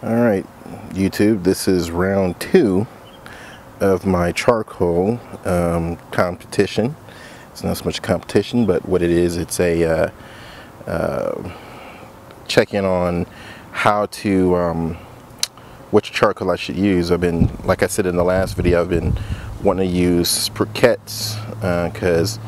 Alright YouTube, this is round 2 of my charcoal competition. It's not so much a competition, but what it is, it's a check-in on how to, which charcoal I should use. I've been, like I said in the last video, I've been wanting to use briquettes because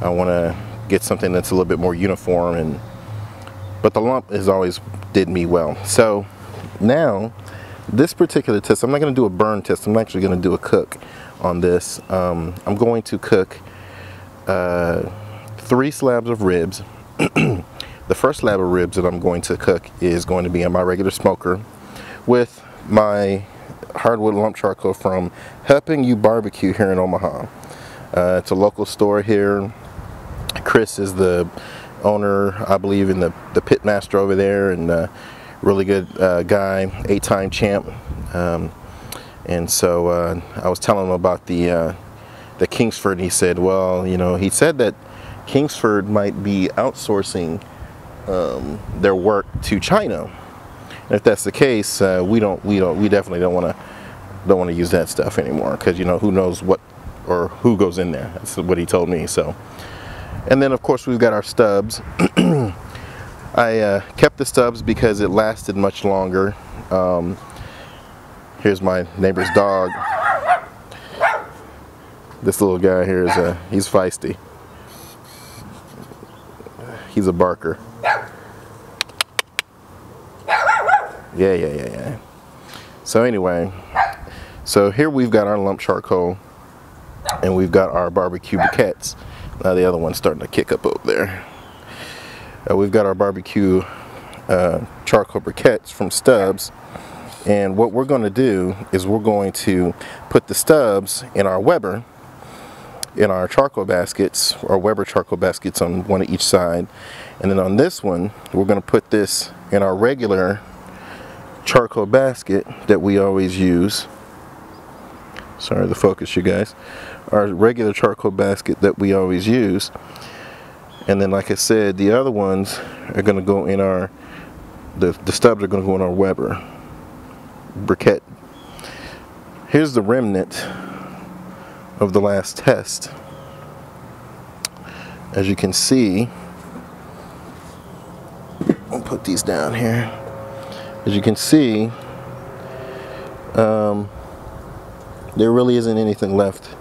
I want to get something that's a little bit more uniform, but the lump has always did me well. So now, this particular test, I'm not going to do a burn test. I'm actually going to do a cook on this. I'm going to cook 3 slabs of ribs. The first slab of ribs that I'm going to cook is going to be in my regular smoker with my hardwood lump charcoal from Helping You Barbecue here in Omaha. It's a local store here. Chris is the owner, I believe, and the pit master over there, and really good guy, 8-time champ, and so I was telling him about the Kingsford, and he said, well, you know, he said that Kingsford might be outsourcing their work to China, and if that's the case, we definitely don't want to use that stuff anymore, because, you know, who knows what or who goes in there. That's what he told me. So, and then of course we've got our Stubb's. I kept the Stubb's because it lasted much longer. Here's my neighbor's dog. This little guy here is he's feisty. He's a barker. Yeah. So anyway, so here we've got our lump charcoal, and we've got our barbecue briquettes. Now the other one's starting to kick up over there. We've got our barbecue charcoal briquettes from Stubb's, and what we're going to do is we're going to put the Stubb's in our Weber, in our charcoal baskets, or Weber charcoal baskets on one of each side, and then on this one we're going to put this in our regular charcoal basket that we always use. Sorry to focus you guys. Our regular charcoal basket that we always use. And then, like I said, the other ones are going to go in our, the Stubb's are going to go in our Weber briquette. Here's the remnant of the last test. As you can see, I'll put these down here. As you can see, there really isn't anything left.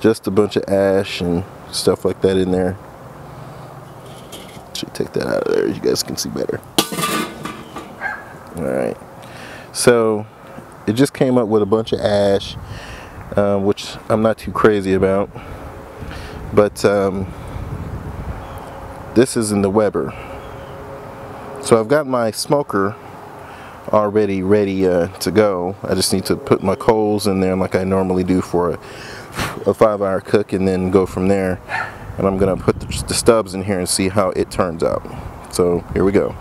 Just a bunch of ash and stuff like that in there. Should take that out of there, you guys can see better. Alright, so it just came up with a bunch of ash, which I'm not too crazy about, but this is in the Weber. So I've got my smoker already ready to go. I just need to put my coals in there like I normally do for a 5-hour cook, and then go from there. And I'm gonna put the Stubb's in here and see how it turns out. So here we go.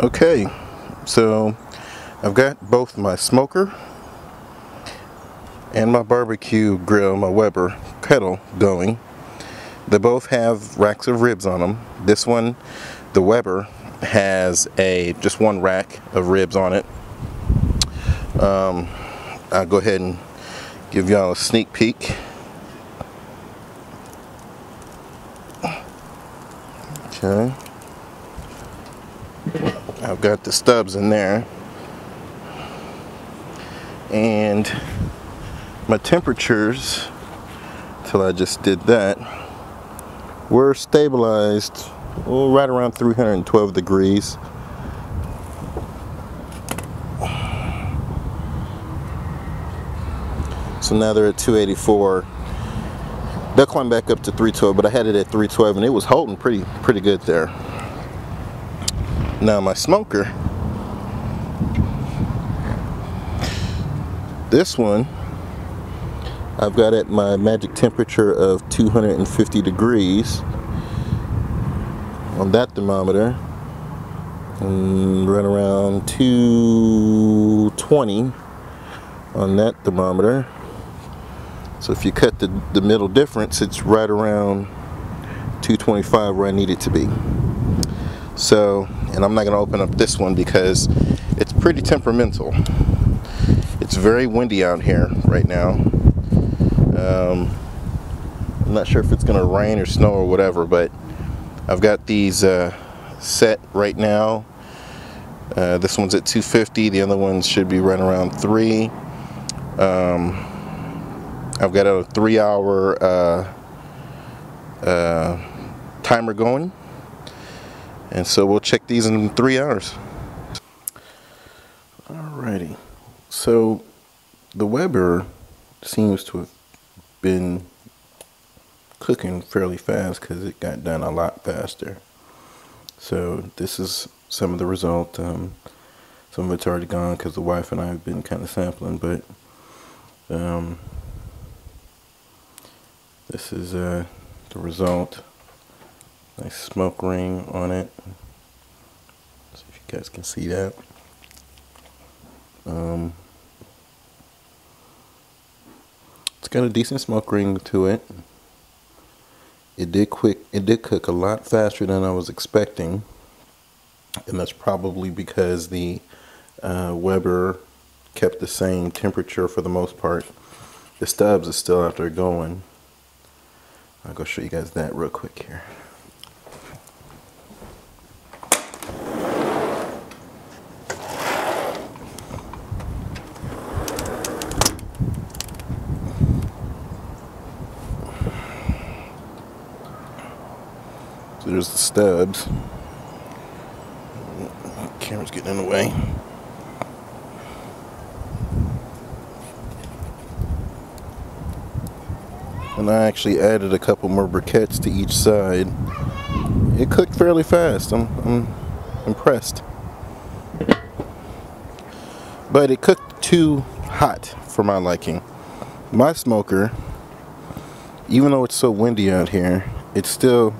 Okay, so I've got both my smoker and my barbecue grill, my Weber kettle going. They both have racks of ribs on them. This one, the Weber, has just one rack of ribs on it. I'll go ahead and give y'all a sneak peek. Okay. I've got the stubs in there, and my temperatures, till I just did that, were stabilized right around 312 degrees. So now they're at 284. They'll climb back up to 312, but I had it at 312 and it was holding pretty good there. Now my smoker, this one I've got at my magic temperature of 250 degrees on that thermometer, and right around 220 on that thermometer. So if you cut the middle difference, it's right around 225 where I need it to be. So, and I'm not going to open up this one because it's pretty temperamental. It's very windy out here right now. I'm not sure if it's going to rain or snow or whatever, but I've got these set right now. This one's at 250. The other one should be right around 3. I've got a 3-hour timer going. And so we'll check these in 3 hours. Alrighty, so the Weber seems to have been cooking fairly fast because it got done a lot faster. So this is some of the result. Some of it's already gone because the wife and I have been kind of sampling, but this is the result. Nice smoke ring on it. See if you guys can see that. It's got a decent smoke ring to it. It did cook a lot faster than I was expecting, and that's probably because the Weber kept the same temperature for the most part. The Stubbs is still out there going. I'll go show you guys that real quick here. There's the Stubbs. Camera's getting in the way. And I actually added a couple more briquettes to each side. It cooked fairly fast. I'm impressed. But it cooked too hot for my liking. My smoker, even though it's so windy out here, it's still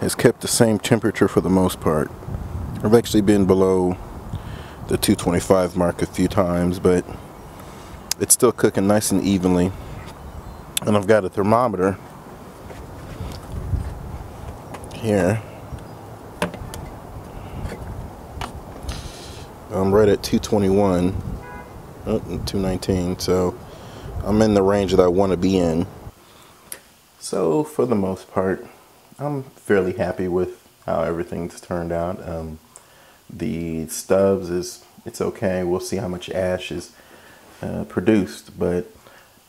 has kept the same temperature for the most part. I've actually been below the 225 mark a few times, but it's still cooking nice and evenly. And I've got a thermometer here. I'm right at 221, 219, so I'm in the range that I want to be in. So for the most part, I'm fairly happy with how everything's turned out. The Stubbs it's okay. We'll see how much ash is produced, but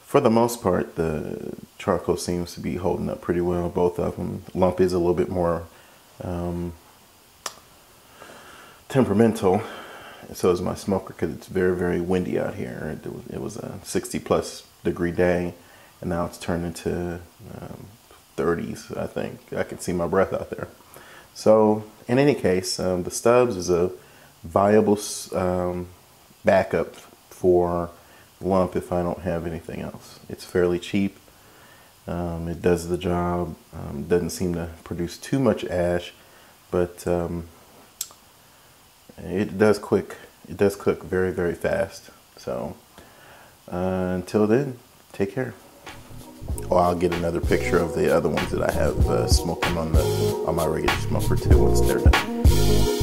for the most part, the charcoal seems to be holding up pretty well. Both of them. Lump is a little bit more temperamental. So is my smoker because it's very, very windy out here. It was a 60+ degree day, and now it's turned into 30s, I think. I can see my breath out there. So in any case, the Stubbs is a viable backup for lump if I don't have anything else. It's fairly cheap. It does the job. Doesn't seem to produce too much ash, but it does quick. It does cook very, very fast. So until then, take care. Or I'll get another picture of the other ones that I have smoking on my regular smoker too once they're done.